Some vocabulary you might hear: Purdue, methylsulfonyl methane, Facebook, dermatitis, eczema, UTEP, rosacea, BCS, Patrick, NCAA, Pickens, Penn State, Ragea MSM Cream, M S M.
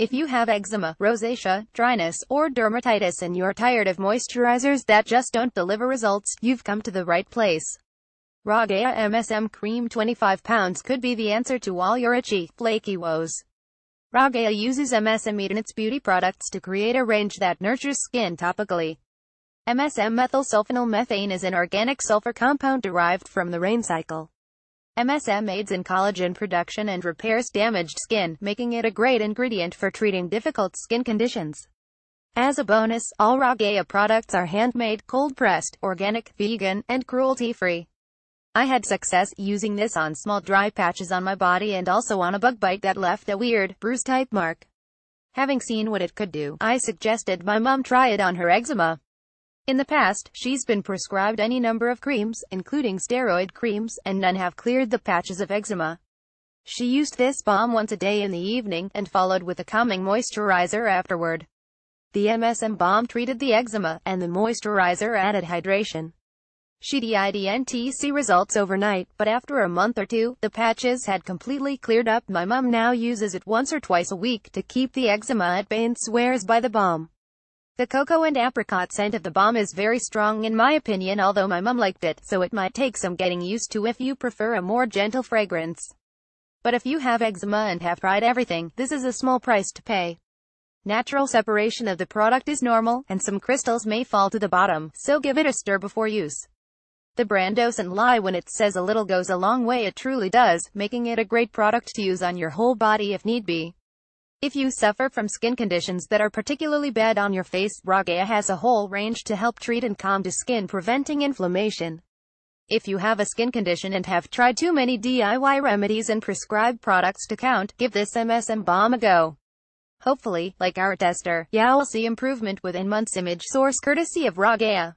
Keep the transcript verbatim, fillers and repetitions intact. If you have eczema, rosacea, dryness, or dermatitis and you're tired of moisturizers that just don't deliver results, you've come to the right place. Ragea M S M Cream twenty-five pounds could be the answer to all your itchy, flaky woes. Ragea uses M S M in its beauty products to create a range that nurtures skin topically. M S M methylsulfonyl methane is an organic sulfur compound derived from the rain cycle. M S M aids in collagen production and repairs damaged skin, making it a great ingredient for treating difficult skin conditions. As a bonus, all Ragea products are handmade, cold-pressed, organic, vegan, and cruelty-free. I had success using this on small dry patches on my body and also on a bug bite that left a weird, bruise-type mark. Having seen what it could do, I suggested my mom try it on her eczema. In the past, she's been prescribed any number of creams, including steroid creams, and none have cleared the patches of eczema. She used this balm once a day in the evening, and followed with a calming moisturizer afterward. The M S M balm treated the eczema, and the moisturizer added hydration. She didn't see results overnight, but after a month or two, the patches had completely cleared up. My mom now uses it once or twice a week to keep the eczema at bay and swears by the balm. The cocoa and apricot scent of the balm is very strong in my opinion, although my mum liked it, so it might take some getting used to if you prefer a more gentle fragrance. But if you have eczema and have tried everything, this is a small price to pay. Natural separation of the product is normal, and some crystals may fall to the bottom, so give it a stir before use. The brand doesn't lie when it says a little goes a long way. It truly does, making it a great product to use on your whole body if need be. If you suffer from skin conditions that are particularly bad on your face, Ragea has a whole range to help treat and calm the skin, preventing inflammation. If you have a skin condition and have tried too many D I Y remedies and prescribed products to count, give this M S M balm a go. Hopefully, like our tester, you will see improvement within months. Image source courtesy of Ragea.